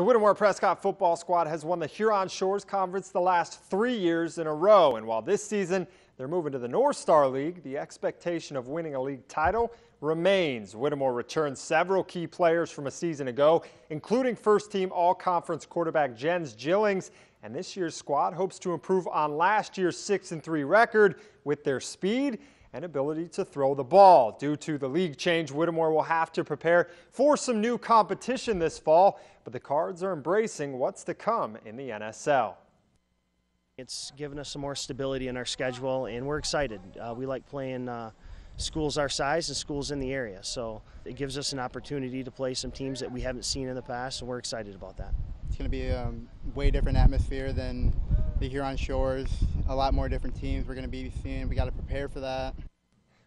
The Whittemore-Prescott football squad has won the Huron Shores Conference the last 3 years in a row. And while this season they're moving to the North Star League, the expectation of winning a league title remains. Whittemore returns several key players from a season ago, including first-team all-conference quarterback Jens Gillings. And this year's squad hopes to improve on last year's 6-3 record with their speed and ability to throw the ball. Due to the league change, Whittemore will have to prepare for some new competition this fall, but the Cards are embracing what's to come in the NSL. It's given us some more stability in our schedule, and we're excited. We like playing schools our size and schools in the area, so it gives us an opportunity to play some teams that we haven't seen in the past, and we're excited about that. It's going to be a way different atmosphere than the Huron Shores. A lot more different teams we're going to be seeing. We got to prepare for that.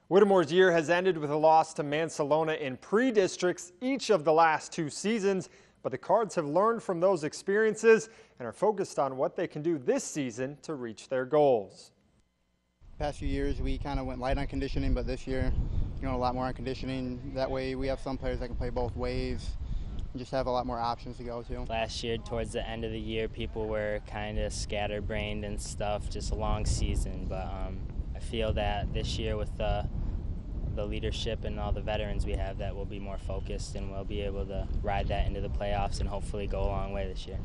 Whittemore's year has ended with a loss to Mancelona in pre-districts each of the last two seasons, but the Cards have learned from those experiences and are focused on what they can do this season to reach their goals. The past few years we kind of went light on conditioning, but this year, you know, a lot more on conditioning. That way we have some players that can play both ways. Just have a lot more options to go to. Last year, towards the end of the year, people were kind of scatterbrained and stuff, just a long season. But I feel that this year with the leadership and all the veterans we have, that we'll be more focused and we'll be able to ride that into the playoffs and hopefully go a long way this year.